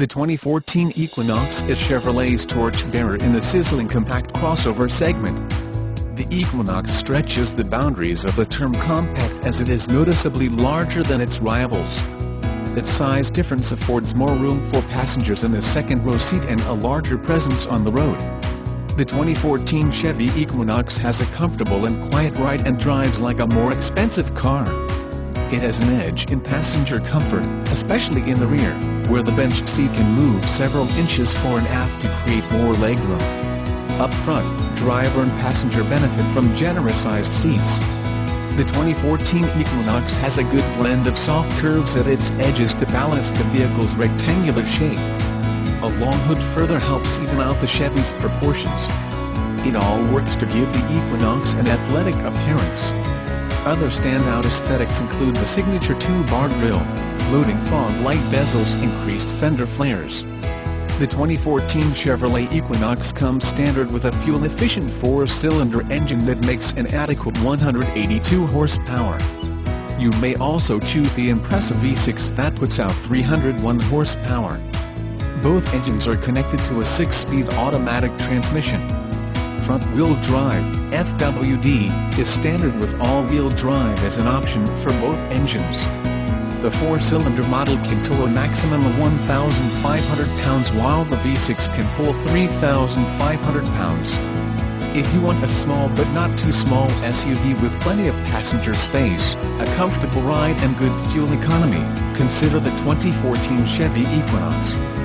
The 2014 Equinox is Chevrolet's torch-bearer in the sizzling compact crossover segment. The Equinox stretches the boundaries of the term compact as it is noticeably larger than its rivals. Its size difference affords more room for passengers in the second-row seat and a larger presence on the road. The 2014 Chevy Equinox has a comfortable and quiet ride and drives like a more expensive car. It has an edge in passenger comfort, especially in the rear, where the bench seat can move several inches forward and aft to create more legroom. Up front, driver and passenger benefit from generous-sized seats. The 2014 Equinox has a good blend of soft curves at its edges to balance the vehicle's rectangular shape. A long hood further helps even out the Chevy's proportions. It all works to give the Equinox an athletic appearance. Other standout aesthetics include the signature two-bar grille, floating fog light bezels, increased fender flares. The 2014 Chevrolet Equinox comes standard with a fuel-efficient four-cylinder engine that makes an adequate 182 horsepower. You may also choose the impressive V6 that puts out 301 horsepower. Both engines are connected to a 6-speed automatic transmission. Front-wheel drive, FWD, is standard with all-wheel drive as an option for both engines. The four-cylinder model can tow a maximum of 1,500 pounds while the V6 can pull 3,500 pounds. If you want a small but not too small SUV with plenty of passenger space, a comfortable ride and good fuel economy, consider the 2014 Chevy Equinox.